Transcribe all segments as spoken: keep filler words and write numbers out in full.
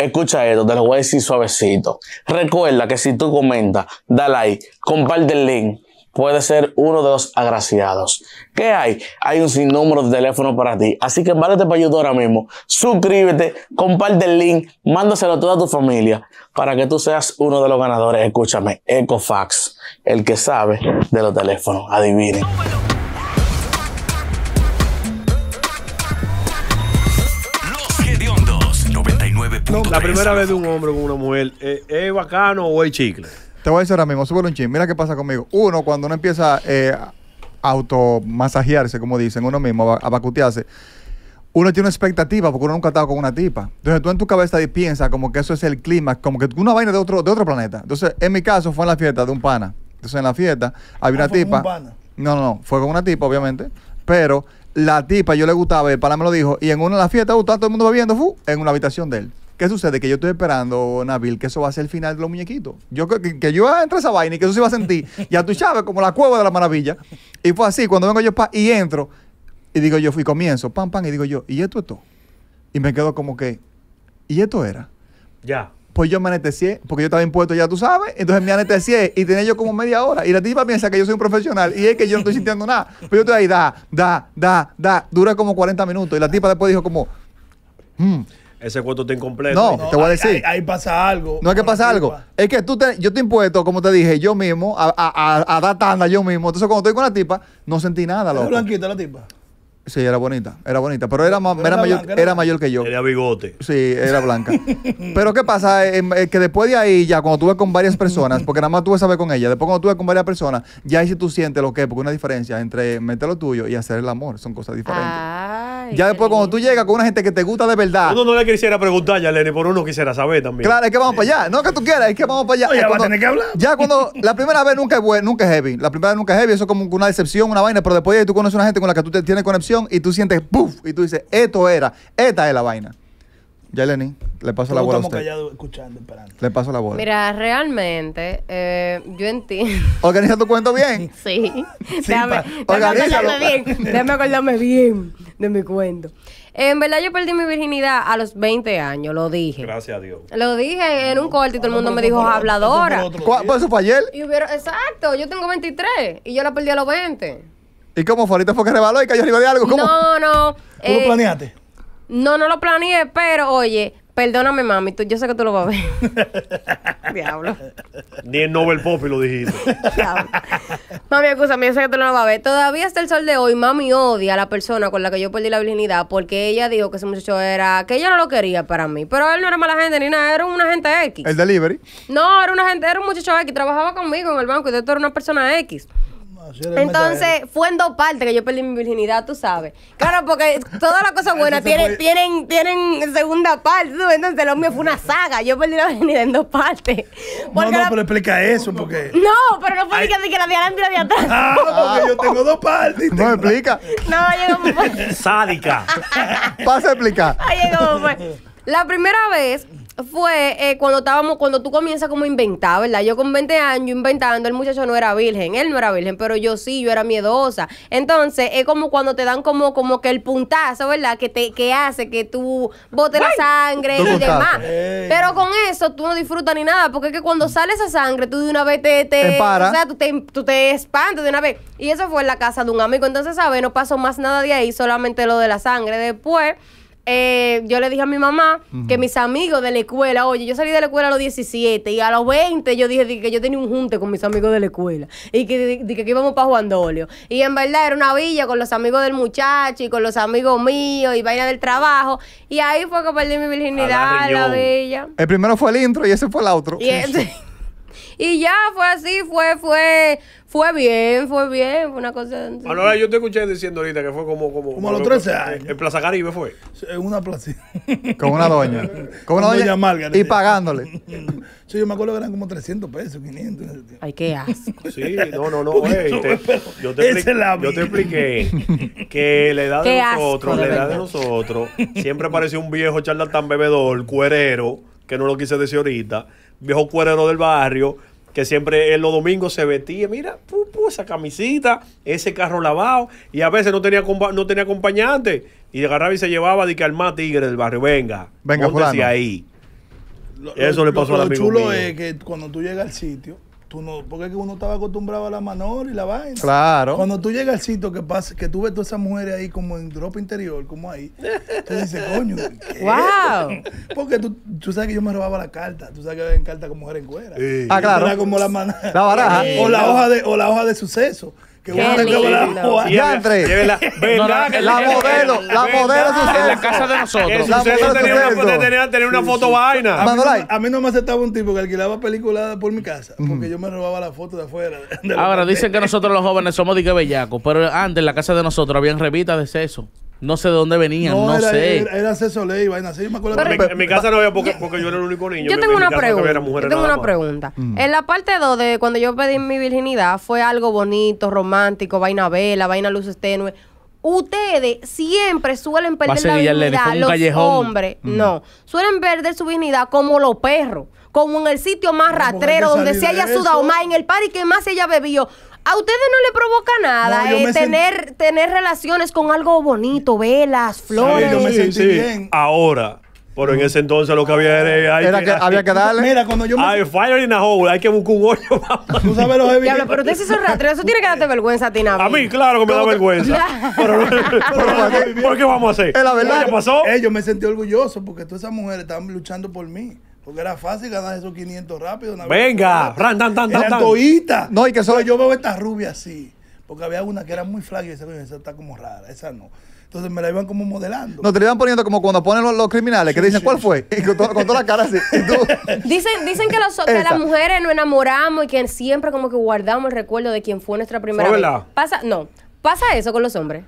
Escucha esto, te lo voy a decir suavecito. Recuerda que si tú comentas, da like, comparte el link, puedes ser uno de los agraciados. ¿Qué hay? Hay un sinnúmero de teléfonos para ti. Así que váyate para YouTube ahora mismo. Suscríbete, comparte el link, mándaselo a toda tu familia para que tú seas uno de los ganadores. Escúchame, Ecofax, el que sabe de los teléfonos. Adivinen. No, la primera vez de un hombre con una mujer, ¿es eh, eh, bacano o es chicle? Te voy a decir ahora mismo, súbelo un chin. Mira qué pasa conmigo. Uno, cuando uno empieza a eh, automasajearse, como dicen, uno mismo, a, a vacutearse, uno tiene una expectativa porque uno nunca ha estado con una tipa. Entonces tú en tu cabeza piensas como que eso es el clima, como que una vaina de otro, de otro planeta. Entonces, en mi caso, fue en la fiesta de un pana. Entonces, en la fiesta había ah, una fue tipa. Con un pana. No, no, no. Fue con una tipa, obviamente. Pero la tipa yo le gustaba, el pana me lo dijo. Y en una de las fiestas, uh, todo el mundo bebiendo, fu, en una habitación de él. ¿Qué sucede? Que yo estoy esperando, Nabil, que eso va a ser el final de los muñequitos. Yo, que, que yo entre a esa vaina y que eso se va a sentir. Ya tú sabes, como la cueva de la maravilla. Y fue así, cuando vengo yo pa, y entro, y digo yo, y comienzo, pam, pam, y digo yo, y esto es todo. Y me quedo como que, y esto era. Ya. Pues yo me anestesié, porque yo estaba impuesto, ya tú sabes. Entonces me anestesié y tenía yo como media hora. Y la tipa piensa que yo soy un profesional y es que yo no estoy sintiendo nada. Pero yo estoy ahí, da, da, da, da. Dura como cuarenta minutos. Y la tipa después dijo como, hmm, ese cuento está incompleto. No, no, te voy a decir. Ahí pasa algo. No es que pasa algo. Es que tú te, yo te impuesto, como te dije, yo mismo, a, a, a, a dar tanda yo mismo. Entonces, cuando estoy con la tipa, no sentí nada, loco. ¿Era blanquita la tipa? Sí, era bonita, era bonita. Pero era, ma, pero era, era, mayor, blanca, era, era mayor que yo. Era bigote. Sí, era blanca. Pero ¿qué pasa? Eh, eh, que después de ahí, ya cuando tú ves con varias personas, porque nada más tú ves a ver con ella, después cuando tú ves con varias personas, ya ahí sí tú sientes lo que es, porque una diferencia entre meter lo tuyo y hacer el amor, son cosas diferentes. Ah. Ya después cuando tú llegas con una gente que te gusta de verdad. Uno no le quisiera preguntar ya, Lenny, por uno quisiera saber también. Claro, es que vamos para allá. No que tú quieras, es que vamos para allá. No, ya cuando, va a tener que hablar. Ya cuando la primera vez nunca es buena, nunca es heavy. La primera vez nunca es heavy, eso es como una decepción, una vaina, pero después de ahí tú conoces una gente con la que tú te, tienes conexión y tú sientes puff y tú dices, esto era, esta es la vaina. Ya, Lenny, le paso la bola a usted. Estamos callados escuchando, esperando. Le paso la bola. Mira, realmente, eh, yo entiendo. ¿Organiza tu cuento bien? Sí. sí déjame, déjame acordarme bien. Déjame acordarme bien de mi cuento. En verdad, yo perdí mi virginidad a los veinte años, lo dije. Gracias a Dios. Lo dije en un corte y todo el mundo me dijo habladora. ¿Por eso fue ayer? Y hubiera, exacto, yo tengo veintitrés y yo la perdí a los veinte. ¿Y cómo fue? ¿Ahorita fue que rebaló y cayó arriba de algo? ¿Cómo? No, no. ¿Tú eh, lo planeaste? No, no lo planeé, pero oye, perdóname, mami, tú, yo sé que tú lo vas a ver. Diablo. Ni el Nobel Poppy lo dijiste. Diablo. Mami, escúchame, yo sé que tú no lo vas a ver. Todavía hasta el sol de hoy, mami odia a la persona con la que yo perdí la virginidad porque ella dijo que ese muchacho era, que ella no lo quería para mí. Pero él no era mala gente ni nada, era una gente X. ¿El delivery? No, era una gente, era un muchacho X, trabajaba conmigo en el banco y de todo era una persona X. Entonces, fue en dos partes que yo perdí mi virginidad, tú sabes. Claro, porque todas las cosas buenas tienen, tienen, tienen segunda parte. ¿Tú? Entonces, lo mío fue una saga. Yo perdí la virginidad en dos partes. Porque no, no, la... pero explica eso, porque... No, pero no fue que la de adelante y la de atrás. Ah, porque yo tengo dos partes. No, explica. No, oye, como fue... Sádica. Pasa a explicar. Oye, como fue... La primera vez... Fue eh, cuando estábamos, cuando tú comienzas como a inventar, ¿verdad? Yo con veinte años inventando, el muchacho no era virgen, él no era virgen, pero yo sí, yo era miedosa. Entonces, es como cuando te dan como, como que el puntazo, ¿verdad? Que te que hace que tú botes la sangre y demás. Ey. Pero con eso tú no disfrutas ni nada, porque es que cuando sale esa sangre, tú de una vez te... te, te para. O sea, tú te, tú te espantas de una vez. Y eso fue en la casa de un amigo. Entonces, ¿sabes? No pasó más nada de ahí, solamente lo de la sangre. Después... Eh, yo le dije a mi mamá uh-huh. que mis amigos de la escuela, oye, yo salí de la escuela a los diecisiete y a los veinte yo dije, dije que yo tenía un junte con mis amigos de la escuela y que, dije, dije que íbamos para Juan Dolio. Y en verdad era una villa con los amigos del muchacho y con los amigos míos y vaina del trabajo. Y ahí fue que perdí mi virginidad en la villa. El primero fue el intro y ese fue el outro. Y, ese, y ya fue así, fue, fue... Fue bien, fue bien, fue una cosa... Manuela, yo te escuché diciendo ahorita que fue como... Como, como a los trece años. En Plaza Caribe fue. En una plaza. Con una doña. Con una doña, doña Margarita. Y pagándole. Sí, yo me acuerdo que eran como trescientos pesos, quinientos. Ay, qué asco. Sí, no, no, no. Ey, te, yo, te expliqué, yo te expliqué que la edad de nosotros, asco, la edad de nosotros, siempre pareció un viejo charlatán bebedor, cuerero, que no lo quise decir ahorita, viejo cuerero del barrio, que siempre en los domingos se vestía, mira, pu, pu, esa camisita, ese carro lavado, y a veces no tenía no tenía acompañante, y agarraba y se llevaba de que al más tigre del barrio, venga, venga, póntese ahí. Lo, Eso le pasó lo, a la amigo mío. Lo chulo es que cuando tú llegas al sitio, tú no, porque es que uno estaba acostumbrado a la manor y la vaina. Claro. Cuando tú llegas al sitio que pasa, que tú ves todas esas mujeres ahí como en ropa interior, como ahí, tú dices, coño, ¿qué? Wow. Porque tú, tú sabes que yo me robaba la carta, tú sabes que ven cartas con mujeres en cuera. Sí. Ah, claro. Era como la manada. La baraja. Sí. O la hoja de, o la hoja de suceso. Que uno se lleva la hoja. Llévela. La modelo, la modelo suceso. En la casa de nosotros. La modelo tenía, tenía una foto vaina. A mí no me aceptaba un tipo que alquilaba películas por mi casa, porque yo me robaba la foto de afuera. Ahora dicen que nosotros los jóvenes somos de que bellacos, pero antes en la casa de nosotros habían revistas de sexo. No sé de dónde venían, no, no era, sé. Era, era sexo ley, vaina así, me acuerdo. Pero, pero, en mi casa no había porque, porque yo era el único niño. Yo tengo una pregunta. Yo tengo una pregunta. Mm. En la parte dos de cuando yo pedí mi virginidad, fue algo bonito, romántico, vaina vela, vaina luces tenues. Ustedes siempre suelen perder la virginidad, los callejón. hombres. Mm. No, suelen perder su virginidad como los perros, como en el sitio más rastrero, donde se haya sudado más, en el par y que más se haya bebido. A ustedes no les provoca nada no, eh, tener, sent... tener relaciones con algo bonito, velas, flores. Sí, yo me sentí sí, bien. Ahora, pero en ese entonces lo que había era, hay era que, que, había que darle. Mira, cuando yo me... Hay fire in a hole, hay que buscar un hoyo. Tú sabes los heavy. Diablo, pero ustedes sí son rateros, eso tiene que darte vergüenza a ti, Navi. A mí, claro que me da vergüenza. pero, pero, ¿por qué vamos a hacer? Es la verdad. ¿Qué pasó? Eh, yo me sentí orgulloso porque todas esas mujeres estaban luchando por mí. Porque era fácil ganar esos quinientos rápido. Una Venga, ran, tan, tan, tan. No, y que solo yo veo estas rubias así. Porque había una que era muy flaca y esa, esa está como rara, esa no. Entonces me la iban como modelando. No, te la iban poniendo como cuando ponen los, los criminales, sí, que dicen, sí, ¿cuál sí. fue? Y con, to, con toda la cara así. Dicen, dicen que, los, que las mujeres nos enamoramos y que siempre como que guardamos el recuerdo de quién fue nuestra primera vez. Pasa, no, pasa eso con los hombres.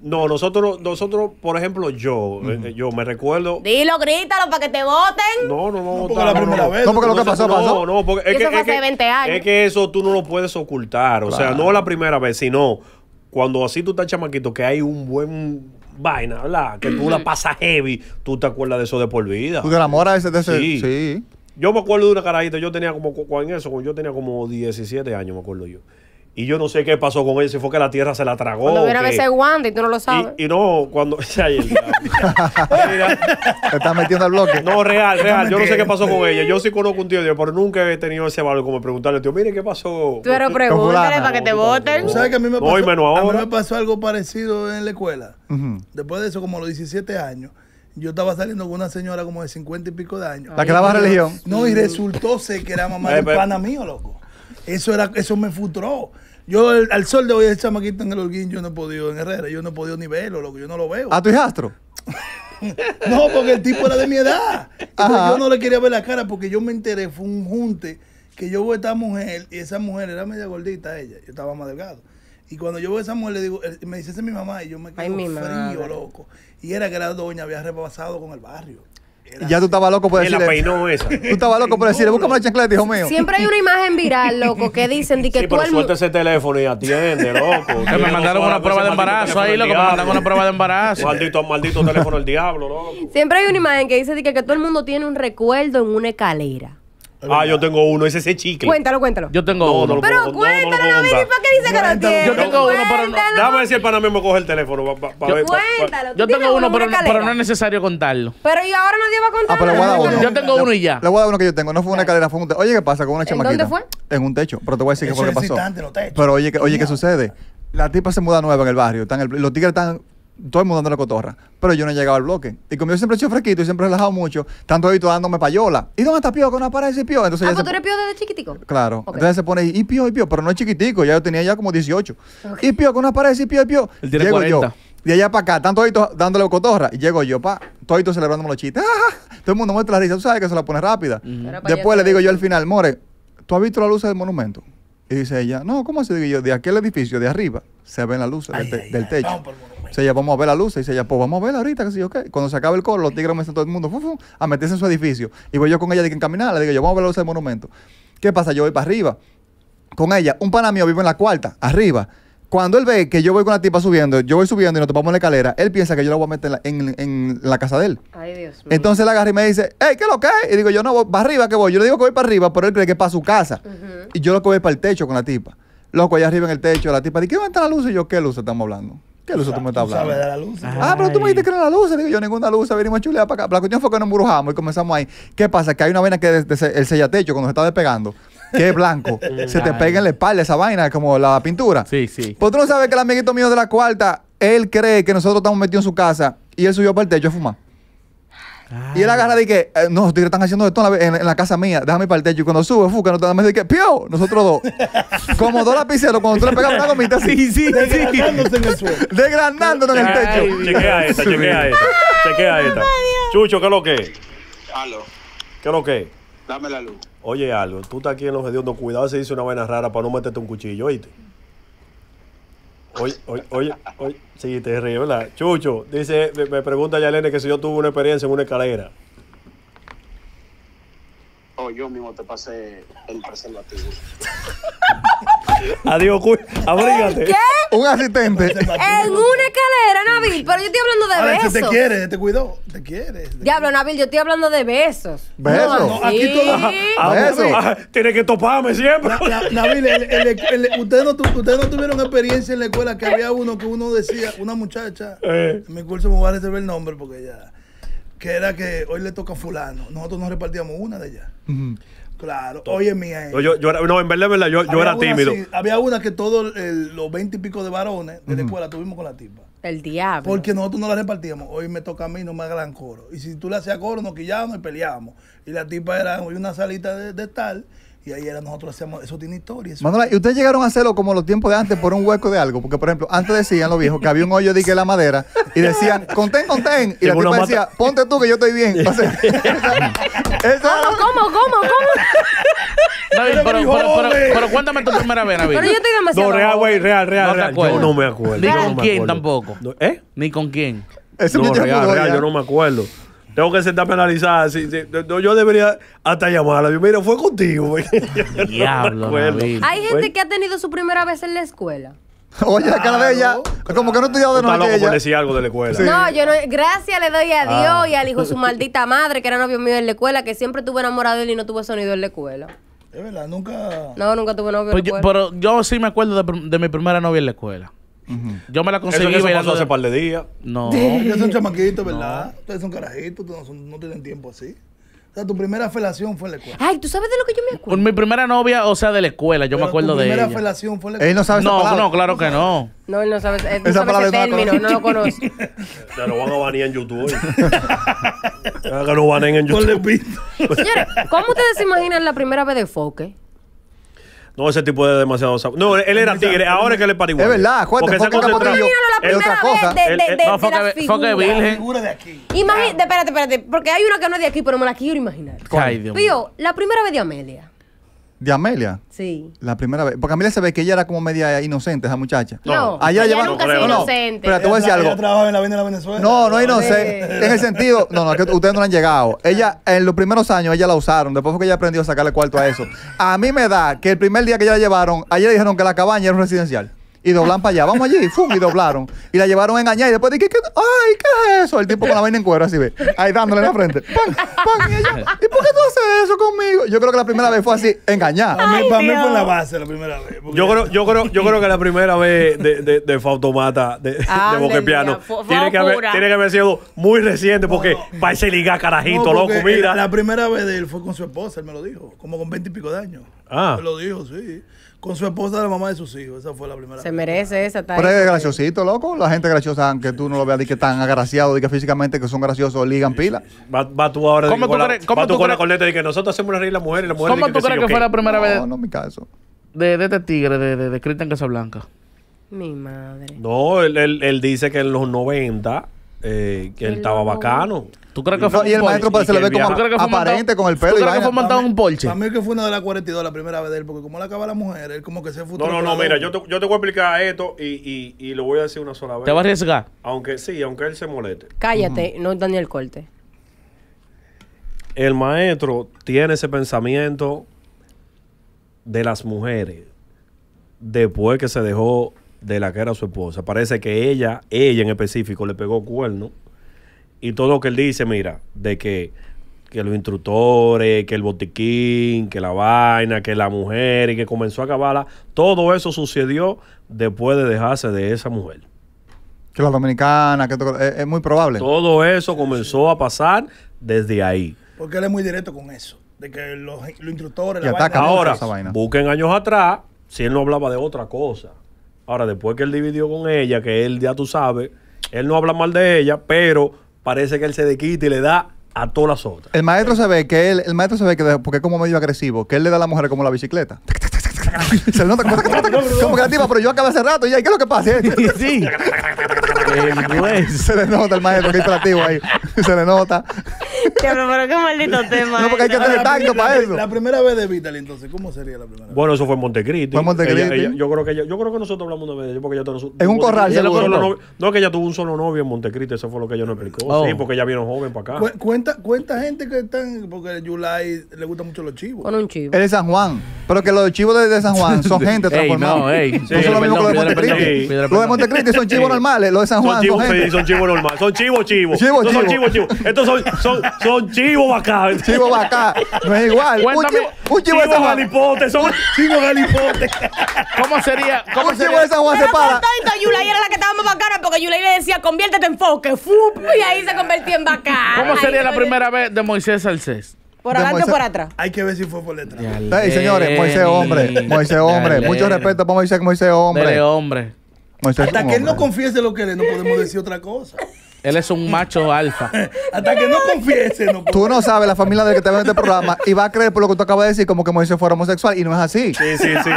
No, nosotros, nosotros, por ejemplo, yo, mm. eh, yo me recuerdo. Dilo, grítalo para que te voten. No, no, no. No, porque la primera vez. No, porque lo que pasó, pasó. No, no, porque es que eso fue hace veinte años. Es que eso tú no lo puedes ocultar. O sea, no la primera vez, sino cuando así tú estás chamaquito, que hay un buen vaina, ¿verdad? Que tú la pasas heavy, tú te acuerdas de eso de por vida. Tú te enamoras de ese. Sí. sí. Yo me acuerdo de una carajita, yo tenía como, en eso, yo tenía como diecisiete años, me acuerdo yo. Y yo no sé qué pasó con ella, si fue que la tierra se la tragó. Cuando vieron a ese guante y tú no lo sabes. Y, y no, cuando... O sea, el, te estás metiendo al bloque. No, real, real. Yo no sé qué pasó con ella. Yo sí conozco un tío, pero nunca he tenido ese valor como preguntarle, tío, mire, ¿qué pasó? Tú eres pregúntale para que te voten. ¿Tú sabes que a mí me pasó, no, y menos ahora. A mí me pasó algo parecido en la escuela? Uh-huh. Después de eso, como a los diecisiete años, yo estaba saliendo con una señora como de cincuenta y pico de años. ¿La que daba religión? No, y resultó ser que era mamá de pana mío, loco. Eso era, eso me frustró. Yo el, al sol de hoy, el chamaquito en el Holguín, yo no he podido, en Herrera, yo no he podido ni verlo, lo que yo no lo veo. ¿A tu hijastro? No, porque el tipo era de mi edad. Yo no le quería ver la cara porque yo me enteré, fue un junte, que yo veo a esta mujer, y esa mujer era media gordita ella, yo estaba más delgado. Y cuando yo veo a esa mujer, le digo, me dice, esa es mi mamá, y yo me quedo Ay, frío, madre. loco. Y era que la doña había repasado con el barrio. Era ya tú estabas loco por decirle. La peinó esa. Tú estabas loco por decirle, búscame la chancleta, hijo mío. Siempre hay una imagen viral, loco, que dicen de que sí, tú pero el... suelta ese teléfono y atiende, loco. Que me mandaron una prueba de embarazo ahí, loco, me mandaron una prueba de embarazo. Maldito, maldito teléfono del diablo, loco. Siempre hay una imagen que dice de que, que todo el mundo tiene un recuerdo en una escalera. Ah, yo tengo uno, ese es el chicle. Cuéntalo, cuéntalo. Yo tengo no, uno. No pero puedo, cuéntalo, no, no baby, ¿para qué dice que no tiene? Yo tengo uno, pero no. Déjame decir, el pana mismo coge el teléfono. Pa, pa, pa, yo, ver, cuéntalo. Pa, yo tengo uno, pero, pero no es necesario contarlo. Pero y ahora no te iba a contar. Ah, pero le voy a dar uno. Yo tengo uno y ya. Le voy a dar uno que yo tengo. No fue una escalera, fue un techo. Oye, ¿qué pasa con una chamaquita? ¿Dónde fue? En un techo. Pero te voy a decir qué fue lo que pasó. Pero oye, oye, ¿qué sucede? La tipa se muda nueva en el barrio. Los tigres están... todo el mundo dando la cotorra, pero yo no llegaba al bloque. Y como yo siempre he hecho fresquito y siempre he relajado mucho, tanto habituado dándome payola. ¿Y dónde está Pío? ¿Con una pared de Pío? Entonces ah, pues tú eres Pío desde chiquitico. Claro. Okay. Entonces se pone y Pío, y Pío, pero no es chiquitico, ya yo tenía ya como dieciocho. Okay. Y Pío, con una pared de Pío, y Pío. El llego cuarenta. Yo. De allá para acá, tanto habituado dándole cotorra. Y llego yo, pa, todito celebrándome los chistes. ¡Ah! Todo el mundo muestra la risa, tú sabes que se la pone rápida. Mm. Después le digo yo al final, more, ¿tú has visto la luz del monumento? Y dice ella, no, ¿cómo se digo yo? De aquel edificio de arriba se ven las luces ay, del, ay, del ay, techo. Dice ella, vamos a ver la luz. Y dice ella, pues vamos a verla ahorita, que sí, ok. Cuando se acaba el coro, los tigres me están todo el mundo fu, fu, a meterse en su edificio. Y voy yo con ella de que encaminar, le digo yo, vamos a ver la luz del monumento. ¿Qué pasa? Yo voy para arriba con ella. Un pana mío vive en la cuarta, arriba. Cuando él ve que yo voy con la tipa subiendo, yo voy subiendo y nos topamos en la escalera, él piensa que yo la voy a meter en la, en, en la casa de él. Ay, Dios mío. Entonces él agarra y me dice, hey, ¿qué es lo que es? Y digo yo, no, voy para arriba que voy. Yo le digo que voy para arriba, pero él cree que es para su casa. Uh-huh. Y yo lo que voy para el techo con la tipa. Loco, allá arriba en el techo, la tipa dice, ¿qué va a estar la luz? Y yo, ¿qué luz estamos hablando? ¿Qué luz tú me estás hablando? Sabes de la luz. Ah, pero tú me dijiste que era la luz. Digo yo, ninguna luz. Venimos chuleada para acá. La cuestión fue que nos embrujamos y comenzamos ahí. ¿Qué pasa? Que hay una vaina que de, de, el sellatecho, cuando se está despegando, que es blanco, se te pega en la espalda esa vaina, como la pintura. Sí, sí. Pues tú no sabes que el amiguito mío de la cuarta, él cree que nosotros estamos metidos en su casa y él subió para el techo a fumar. Ay. Y él agarra de que, eh, no, los tigres están haciendo esto en la, en, en la casa mía, déjame para el techo. Y cuando sube, fuca, no te dame de que, ¡pío! Nosotros dos. Como dos lapiceros, cuando tú le pegas una gomita así. Sí, sí, desgranándose sí. en el suelo. Desgranándose en el techo. Ay. Chequea esta, chequea esta. Chequea esta. Chucho, ¿qué es lo que es? Aló. ¿Qué es lo que es? Dame la luz. Oye, algo, tú estás aquí en Los Jediondos, cuidado si dice una vaina rara para no meterte un cuchillo, ¿oíste? Oye, oye, oye, oye, sí, te ríes, ¿verdad? Chucho, dice, me pregunta Yalene que si yo tuve una experiencia en una escalera. Oh, yo mismo te pasé el preservativo. Adiós, abrígate. ¿Qué? Un asistente. En una escalera, Nabil, pero yo estoy hablando de a ver, besos. Si te quiere, te cuidó, te quiere. Diablo, Nabil, yo estoy hablando de besos. ¿Besos? No, no, aquí sí. Todo. Besos. Tiene que toparme siempre. Na, na, Nabil, el, el, el, el, ustedes, no, ustedes no tuvieron experiencia en la escuela que había uno que uno decía, una muchacha, eh. en mi curso me voy a reservar el nombre porque ya... que era que hoy le toca a fulano. Nosotros nos repartíamos una de ellas. Uh-huh. Claro. Todo. Oye, mía. Yo, yo era, no, en verdad, en verdad, yo, yo era tímido. Sí, había una que todos los veinte y pico de varones de uh-huh. la escuela tuvimos con la tipa. El diablo. Porque nosotros no la repartíamos. Hoy me toca a mí, no me hagan coro. Y si tú le hacías coro, nos quillábamos y peleábamos. Y la tipa era hoy una salita de, de tal. Y ahí era nosotros hacíamos, eso tiene historia. Eso. Manuela, ¿y ustedes llegaron a hacerlo como los tiempos de antes por un hueco de algo? Porque, por ejemplo, antes decían los viejos que había un hoyo de que la madera y decían, contén, contén. Y la tipa mata... decía, ponte tú que yo estoy bien. Eso, eso ¿Cómo, ¿Cómo, cómo, cómo? David, pero, pero, pero, pero, pero cuéntame tu primera vez, David. Pero yo estoy demasiado... No, real, güey, real, real, real. No yo no me acuerdo. Ni con no quién tampoco. ¿Eh? Ni con quién. Eso no, real, real, real, yo no me acuerdo. Tengo que sentarme a analizar. Sí, sí. Yo debería hasta llamarla. Yo, mira, fue contigo. Diablo, no hay gente ¿Fue? que ha tenido su primera vez en la escuela. Oye, la cara de ella, como que no he estudiado de nuevo. Está loco decir algo de la escuela. Sí. No, yo no. Gracias le doy a Dios ah. y al hijo de su maldita madre, que era novio mío en la escuela, que siempre estuve enamorado de él y no tuve sonido en la escuela. Es verdad, nunca. No, nunca tuve novio pues en la escuela. Yo, pero yo sí me acuerdo de, de mi primera novia en la escuela. Uh-huh. Yo me la conseguí eso, eso pasó hace de... par de días. No. Ustedes son chamaquitos, ¿verdad? No. Ustedes son carajitos, no, son, no tienen tiempo así. O sea, tu primera felación fue en la escuela. Ay, ¿tú sabes de lo que yo me acuerdo? Con mi primera novia, o sea, de la escuela, yo Pero me acuerdo de ella. Tu primera felación fue en la escuela. Él no sabe esa palabra. No, no, claro que no. No, él no sabe, él no esa sabe ese término, no lo conozco. Te lo van a banear en YouTube. Que no banen en YouTube. Señores, ¿cómo ustedes se imaginan la primera vez de Foque? No, ese tipo de demasiado... No, él era tigre, ahora es que le pariguó. Es verdad, Juan, porque se concentraba. Es otra cosa. De, de, de, de, no, Foque, de Foque virgen. Figura de aquí. Imagínate, espérate, espérate, porque hay una que no es de aquí, pero me la quiero imaginar. Ay, Dios mío. Pío, la primera vez de Amelia. ¿De Amelia? Sí. La primera vez. Porque Amelia se ve que ella era como media inocente, esa muchacha. No, allá ella lleva... nunca no, no, inocente. Pero te voy a decir algo. Ella trabajaba en la vaina de la Venezuela. No, no es inocente. En el sentido... No, no, que ustedes no la han llegado. Ella, en los primeros años, ella la usaron. Después fue que ella aprendió a sacarle cuarto a eso. A mí me da que el primer día que ella la llevaron, a ella le dijeron que la cabaña era un residencial. Y doblan para allá. Vamos allí. Fum, y doblaron. Y la llevaron a engañar. Y después dije, ¿qué? Ay, ¿qué es eso? El tipo con la vaina en cuero, así ve. Ahí dándole en la frente. ¡Pam, pam! Y ella, ¿y por qué tú haces eso conmigo? Yo creo que la primera vez fue así, engañar. Ay, para mí, para mí fue la base la primera vez. Yo creo, yo creo, yo creo que la primera vez de, de, de Fautomata, de, ah, de Boquepiano, tiene que, haber, tiene que haber sido muy reciente porque no, no. parece ligar carajito, no, loco, mira. La, la primera vez de él fue con su esposa, él me lo dijo. Como con veinte y pico de años. Ah. Me lo dijo, sí. Con su esposa, la mamá de sus hijos. Esa fue la primera. Se merece esa tarea. Pero es graciosito, loco. La gente graciosa, aunque tú no lo veas, de que tan agraciado, de que físicamente que son graciosos, ligan pila. Va, va tú ahora. ¿Cómo tú crees? Va tú con la coleta de que nosotros hacemos una reír la mujer y la mujer. ¿Cómo tú crees que fue la primera vez? No, no, mi caso. De este tigre, de, de, de Cristian Casablanca. Mi madre. No, él, él, él dice que en los noventa, eh, que él estaba bacano. ¿Tú crees que fue? Y el maestro se le ve como aparente con el pelo. ¿Tú crees que fue montado en un Porsche? A mí que fue una de las cuarenta y dos la primera vez de él, porque como le acaba la mujer, él como que se futuro. No, no, no, mira, yo te, yo te voy a explicar esto y, y, y lo voy a decir una sola vez. ¿Te vas a arriesgar? Aunque sí, aunque él se moleste. Cállate, uh-huh. no dan ni el corte. El maestro tiene ese pensamiento de las mujeres después que se dejó de la que era su esposa. Parece que ella, ella en específico, le pegó cuerno. Y todo lo que él dice, mira, de que, que los instructores, que el botiquín, que la vaina, que la mujer y que comenzó a acabarla, todo eso sucedió después de dejarse de esa mujer. Que la dominicana, que to... es, es muy probable. Todo eso comenzó a pasar desde ahí. Porque él es muy directo con eso. De que los, los instructores... La vaina, ahora, esa vaina. Busquen años atrás, si él no hablaba de otra cosa. Ahora, después que él dividió con ella, que él ya tú sabes, él no habla mal de ella, pero parece que él se desquita y le da... a todas las otras. El maestro se ve que él, el maestro se ve que, porque es como medio agresivo, que él le da a la mujer como la bicicleta. Se nota como creativa, pero yo acabé hace rato y ya, ¿qué es lo que pasa? Sí. Se le nota el maestro que es creativo ahí. Se le nota. Pero qué maldito tema. No, porque hay que tener tacto para eso. La primera vez de Vital, entonces, ¿cómo sería la primera vez? Bueno, eso fue en Montecristi. Fue en Montecristi. Yo creo que yo creo que nosotros hablamos una vez, porque ya todos. En un corral, no, que ella tuvo un solo novio en Montecristi, eso fue lo que ella nos explicó. Sí, porque ella vino joven para acá. Cuenta, cuenta gente que están, porque Yulai le gustan mucho los chivos. Bueno, un chivo. Él es San Juan, pero que los chivos de San Juan son gente transformada. No, ey. No son lo mismo que los de Montecristi. Los de Montecristi son chivos normales, los de San Juan son gente. Son chivos normales, son chivos chivos. Chivos chivos. Estos son Son, son chivos bacá. Chivos bacá. No es igual. Cuéntame, un chivo, un chivo de San Juan. Galipote, son chivos galipotes. ¿Cómo sería? ¿Cómo un sería? Chivo de San Juan se para. Pero Yulay era la que estaba más bacana porque Yulay le decía, conviértete en foque. Fup, y ahí se convertía en bacá. ¿Cómo sería Ay, la no primera le... vez de Moisés Salcés? ¿Por adelante o por atrás? Hay que ver si fue por detrás. Sí, señores, Moisés hombre. Moisés hombre. Mucho respeto para Moisés, Moisés hombre. Dele, hombre. Moisés, hasta que él no confiese lo que le, no podemos decir otra cosa. Él es un macho alfa. Hasta que no confiese. No, tú no sabes la familia de que te ven en este programa y va a creer por lo que tú acabas de decir como que Moisés fuera homosexual y no es así. Sí, sí, sí.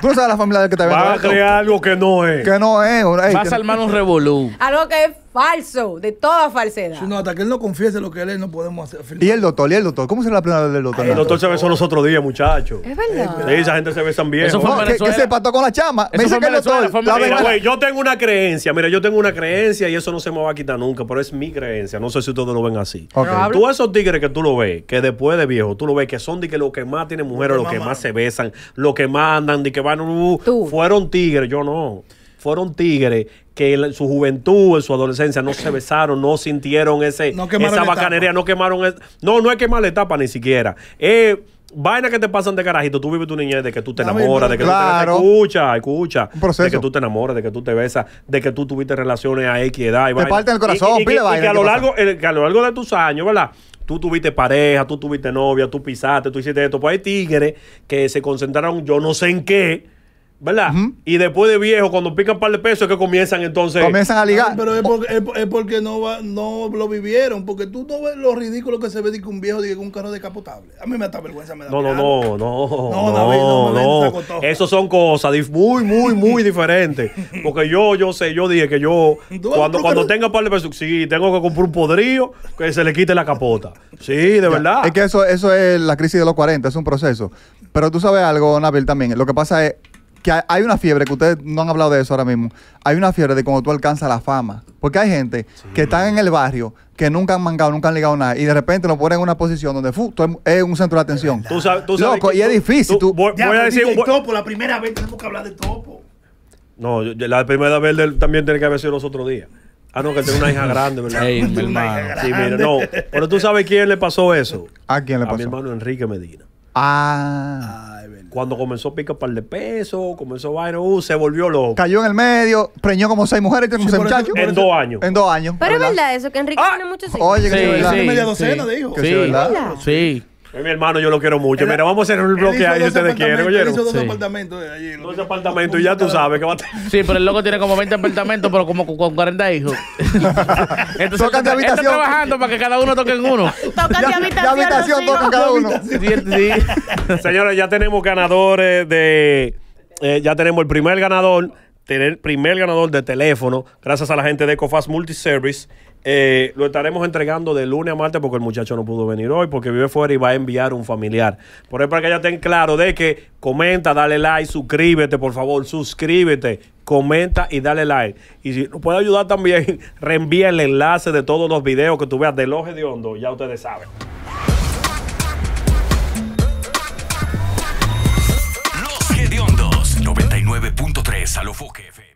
Tú no sabes la familia de que te ven. Va a creer algo que no es. Que no es. Ey, vas a armar un revolú. Algo que es falso, de toda falsedad. Sí, no, hasta que él no confiese lo que él es, no podemos hacer. Afirmar. Y el doctor, y el doctor. ¿Cómo será la primera vez del doctor? Ay, el doctor se besó los otros días, muchachos. Es verdad. Sí, esa gente se besa bien. Eso fue no, que, que se pató con la chama. Me dice que el doctor. Mira, güey, yo tengo una creencia. Mira, yo tengo una creencia y eso no se me va a quitar nunca, pero es mi creencia. No sé si ustedes lo ven así. Okay. Tú esos tigres que tú lo ves, que después de viejo, tú lo ves, que son de que los que más tienen mujeres, los que más se besan, los que más andan, de que van, uh, fueron tigres, yo no. Fueron tigres que en su juventud, en su adolescencia, no se besaron, no sintieron ese, no esa bacanería, etapa. no quemaron. El, no, no es quemar la etapa ni siquiera. Eh, vaina que te pasan de carajito. Tú vives tu niñez de que tú te enamoras, de que claro. tú te escucha, escucha. De que tú te enamoras, de que tú te besas, de que tú tuviste relaciones a X edad. Y te parte el corazón, y, y, y, pide y, vaina. Y que a lo, largo, el, que a lo largo de tus años, ¿verdad? Tú tuviste pareja, tú tuviste novia, tú pisaste, tú hiciste esto. Pues hay tigres que se concentraron, yo no sé en qué. ¿Verdad? Uh-huh. Y después de viejo, cuando pican un par de pesos, es que comienzan entonces... Comienzan a ligar. Ah, pero es porque, es, es porque no, va, no lo vivieron. Porque tú no ves lo ridículo que se ve de que un viejo diga que un carro descapotable. A mí me da vergüenza, me da No, no, no, no, no, David, no, no, no. Eso son cosas muy, muy, muy diferentes. Porque yo, yo sé, yo dije que yo, cuando, cuando tenga un par de pesos, sí, tengo que comprar un podrido que se le quite la capota. Sí, de ya, verdad. Es que eso, eso es la crisis de los cuarenta, es un proceso. Pero tú sabes algo, Nabil, también. Lo que pasa es... que hay una fiebre, que ustedes no han hablado de eso ahora mismo, hay una fiebre de cuando tú alcanzas la fama. Porque hay gente sí. que están en el barrio, que nunca han mangado, nunca han ligado nada, y de repente lo ponen en una posición donde fu, tú es un centro de atención. ¿Tú sabes, tú sabes Loco, y tú, es difícil. Tú, tú, voy, ya, voy a decir... El topo, la primera vez tenemos que hablar del topo. No, la primera vez del, también tiene que haber sido los otros días. Ah, no, que tiene una hija grande, ¿verdad? Hey, mi hermano. Sí, mira, no. Pero tú sabes quién le pasó eso. ¿A quién le pasó? A mi hermano Enrique Medina. Ah, Ay, cuando comenzó a picar par de pesos, comenzó vaina, uh, se volvió loco. Cayó en el medio, preñó como seis mujeres, sí, ese muchacho. En dos años. En dos años. Pero es verdad eso, que Enrique ah. tiene muchos hijos. Oye, que sí, sí, sí, media docena sí, de hijos. Sí, sí, ¿verdad? Sí. Es mi hermano, yo lo quiero mucho. Era, Mira, vamos a hacer un bloque ahí si ustedes quieren, oyeron. Hizo dos sí. apartamentos de allí. Dos apartamentos, y ya tú sabes que va a tener. Sí, pero el loco tiene como veinte apartamentos, pero como con cuarenta hijos. Entonces, tocan de habitación. Está trabajando para que cada uno toque en uno. Tocan de habitación. De habitación tocan cada uno. Sí, sí. Señores, ya tenemos ganadores de. Eh, ya tenemos el primer ganador. Tener primer ganador de teléfono, gracias a la gente de Ecofast Multiservice. Eh, lo estaremos entregando de lunes a martes porque el muchacho no pudo venir hoy porque vive fuera y va a enviar un familiar. Por eso, para que ya estén claros de que comenta, dale like, suscríbete, por favor, suscríbete, comenta y dale like. Y si nos puede ayudar también, reenvía el enlace de todos los videos que tú veas de Los Jediondos, ya ustedes saben. Los Jediondos, noventa y nueve punto tres a lo Foque F M.